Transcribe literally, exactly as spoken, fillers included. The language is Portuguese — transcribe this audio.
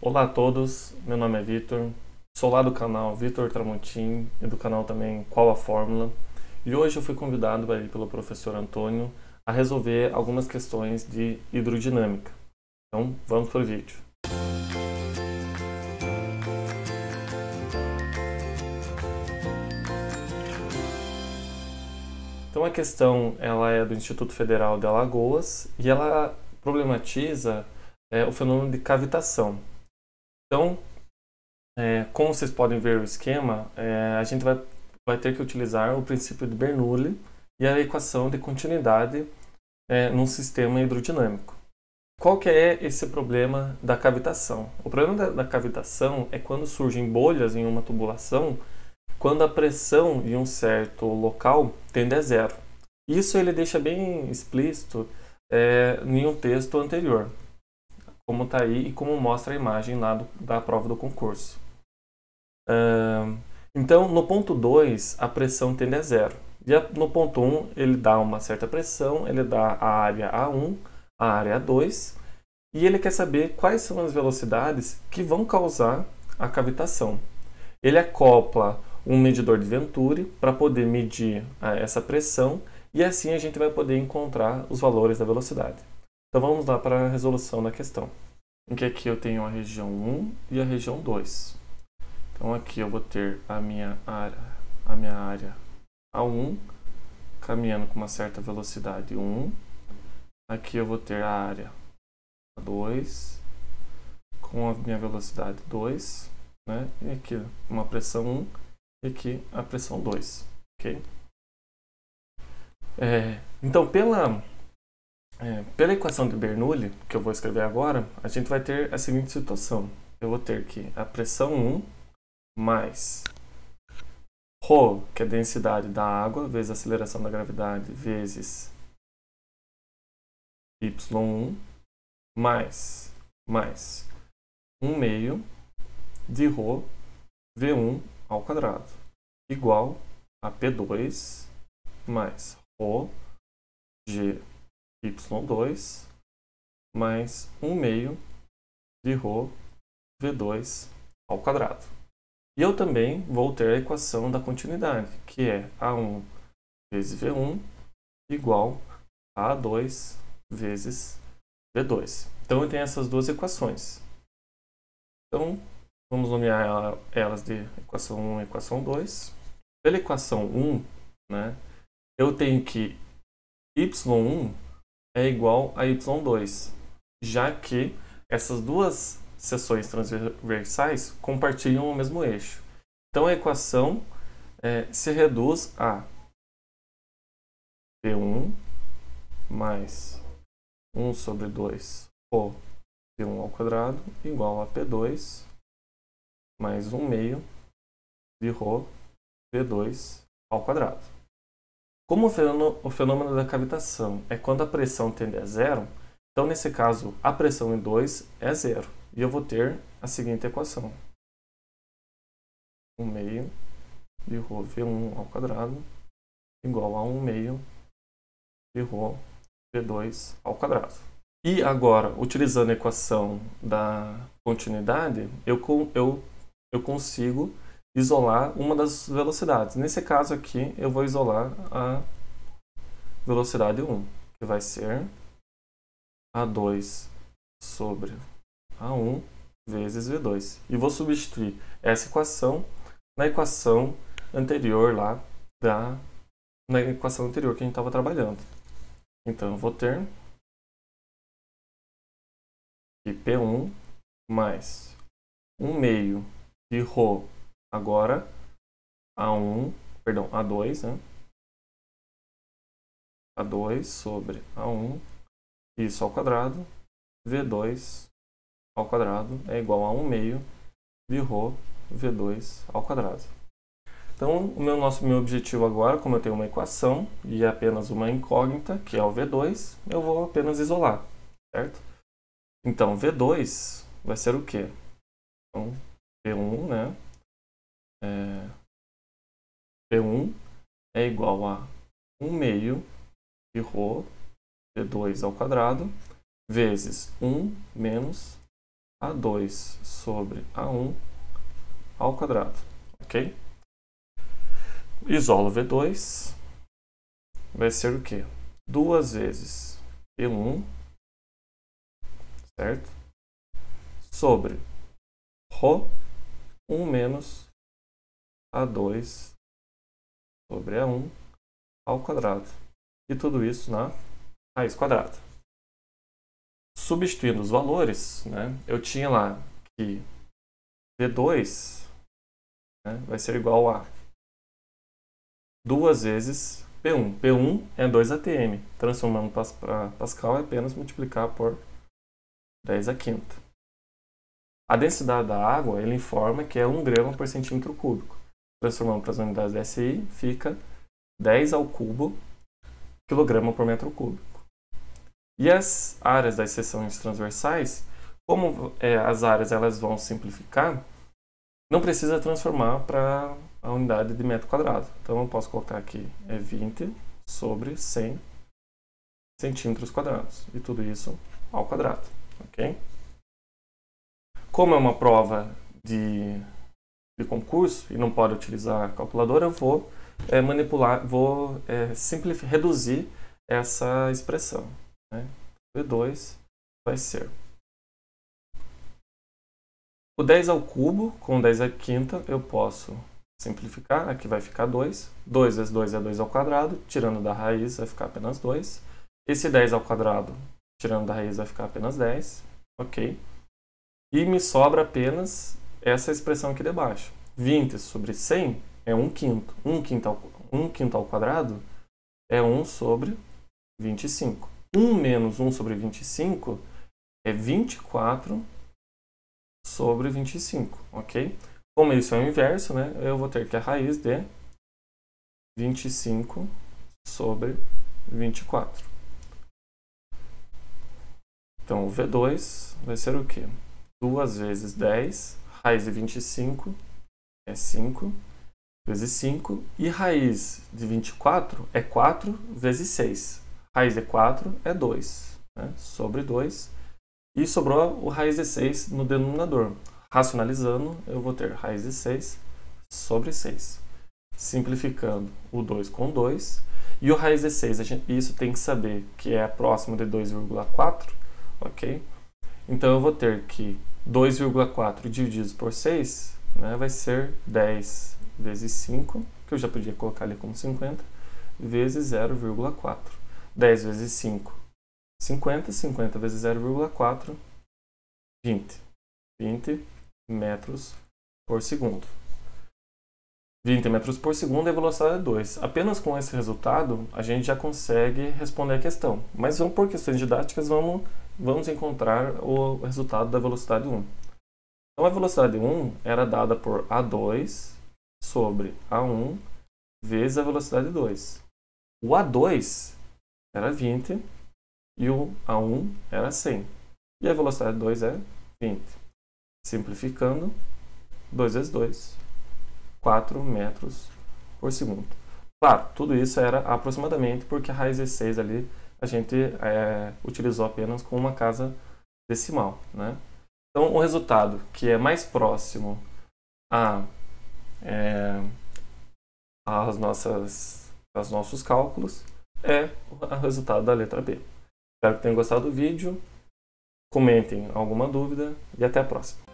Olá a todos, meu nome é Vitor, sou lá do canal Vitor Tramontin e do canal também Qual a Fórmula, e hoje eu fui convidado pelo professor Antônio a resolver algumas questões de hidrodinâmica. Então vamos para o vídeo. Então a questão ela é do Instituto Federal de Alagoas e ela problematiza é, o fenômeno de cavitação. Então, é, como vocês podem ver o esquema, é, a gente vai, vai ter que utilizar o princípio de Bernoulli e a equação de continuidade é, num sistema hidrodinâmico. Qual que é esse problema da cavitação? O problema da, da cavitação é quando surgem bolhas em uma tubulação, quando a pressão em um certo local tende a zero. Isso ele deixa bem explícito é, em um texto anterior, como está aí e como mostra a imagem lá do, da prova do concurso. Uh, então, no ponto dois, a pressão tende a zero. E a, no ponto um, ele dá uma certa pressão, ele dá a área A um, a área A dois, e ele quer saber quais são as velocidades que vão causar a cavitação. Ele acopla um medidor de Venturi para poder medir a, essa pressão, e assim a gente vai poder encontrar os valores da velocidade. Então vamos lá para a resolução da questão, em que aqui eu tenho a região um e a região dois. Então aqui eu vou ter a minha área, a minha área A um, caminhando com uma certa velocidade um. Aqui eu vou ter a área A dois, com a minha velocidade dois, né? E aqui uma pressão um e aqui a pressão dois, ok? É, então pela... É, pela equação de Bernoulli, que eu vou escrever agora, a gente vai ter a seguinte situação. Eu vou ter que a pressão um mais ρ, que é a densidade da água, vezes a aceleração da gravidade, vezes y um, mais, mais um meio de ρ, v um ao quadrado, igual a p dois mais ρ, g y dois mais um meio de ρ v dois ao quadrado. E eu também vou ter a equação da continuidade, que é A um vezes V um igual a A dois vezes V dois. Então eu tenho essas duas equações. Então vamos nomear elas de equação um e equação dois. Pela equação um, né, eu tenho que y um é igual a y dois, já que essas duas seções transversais compartilham o mesmo eixo. Então a equação é, se reduz a p um mais um sobre dois ρ p um ao quadrado igual a p dois mais um meio de ρ p dois ao quadrado. Como o fenômeno da cavitação é quando a pressão tende a zero, então nesse caso a pressão em dois é zero. E eu vou ter a seguinte equação. um meio de ρ V um ao quadrado igual a um meio de ρ V dois ao quadrado. E agora, utilizando a equação da continuidade, eu, eu, eu consigo isolar uma das velocidades. Nesse caso aqui, eu vou isolar a velocidade um, que vai ser A dois sobre A um vezes V dois. E vou substituir essa equação na equação anterior lá, da, na equação anterior que a gente estava trabalhando. Então, eu vou ter que P um mais um meio de ρ agora A um, perdão, A dois, né? A dois sobre A um, isso ao quadrado, V dois ao quadrado é igual a um meio de ρ V dois ao quadrado. Então, o meu, nosso, meu objetivo agora, como eu tenho uma equação e apenas uma incógnita, que é o V dois, eu vou apenas isolar, certo? Então, V dois vai ser o quê? Então, P um, né? É, P um é igual a um meio de ρ V dois ao quadrado vezes um menos A dois sobre A um ao quadrado, ok? Isolo V dois, vai ser o quê? Duas vezes P um, certo? Sobre Rho, um menos A dois sobre A um ao quadrado. E tudo isso na raiz quadrada. Substituindo os valores, né, eu tinha lá que V dois, né, vai ser igual a duas vezes P um. P um é dois A T M. Transformando para Pascal é apenas multiplicar por dez à quinta. A densidade da água, ele informa que é um grama por centímetro cúbico. Transformando para as unidades da S I, fica dez ao cubo quilograma por metro cúbico. E as áreas das seções transversais, como é, as áreas elas vão simplificar, não precisa transformar para a unidade de metro quadrado. Então eu posso colocar aqui é vinte sobre cem centímetros quadrados. E tudo isso ao quadrado. Okay? Como é uma prova de, de concurso e não pode utilizar a calculadora, eu vou é, manipular, vou é, simplificar, reduzir essa expressão. Né? V dois vai ser o dez ao cubo com dez à quinta, eu posso simplificar, aqui vai ficar dois. dois vezes dois é dois ao quadrado, tirando da raiz vai ficar apenas dois. Esse dez ao quadrado, tirando da raiz vai ficar apenas dez, ok? E me sobra apenas essa expressão aqui debaixo. vinte sobre cem é um quinto. um quinto ao quadrado é um sobre vinte e cinco. um menos um sobre vinte e cinco é vinte e quatro sobre vinte e cinco, ok? Como isso é o inverso, né, eu vou ter que a raiz de vinte e cinco sobre vinte e quatro. Então, o V dois vai ser o quê? duas vezes dez, raiz de vinte e cinco é cinco, vezes cinco, e raiz de vinte e quatro é quatro vezes seis. Raiz de quatro é dois, né, sobre dois, e sobrou o raiz de seis no denominador. Racionalizando, eu vou ter raiz de seis sobre seis. Simplificando o dois com dois. E o raiz de seis, a gente, isso tem que saber que é próximo de dois vírgula quatro, ok? Então eu vou ter que dois vírgula quatro dividido por seis, né, vai ser dez vezes cinco, que eu já podia colocar ali como cinquenta, vezes zero vírgula quatro. dez vezes cinco, cinquenta. cinquenta vezes zero vírgula quatro, vinte. vinte metros por segundo. vinte metros por segundo é velocidade dois. Apenas com esse resultado, a gente já consegue responder a questão. Mas vamos, por questões didáticas, vamos, vamos encontrar o resultado da velocidade um. Então, a velocidade um era dada por A dois sobre A um vezes a velocidade dois. O A dois era vinte e o A um era cem. E a velocidade dois é vinte. Simplificando, dois vezes dois, quatro metros por segundo. Claro, tudo isso era aproximadamente, porque a raiz de seis ali a gente é, utilizou apenas com uma casa decimal, né? Então, o resultado que é mais próximo a, é, aos, nossas, aos nossos cálculos é o resultado da letra B. Espero que tenham gostado do vídeo. Comentem alguma dúvida e até a próxima.